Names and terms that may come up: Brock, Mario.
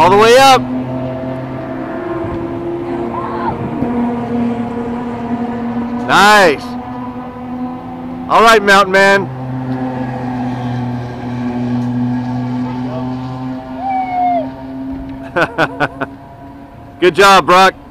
All the way up. Nice. All right, mountain man. Good job, Brock.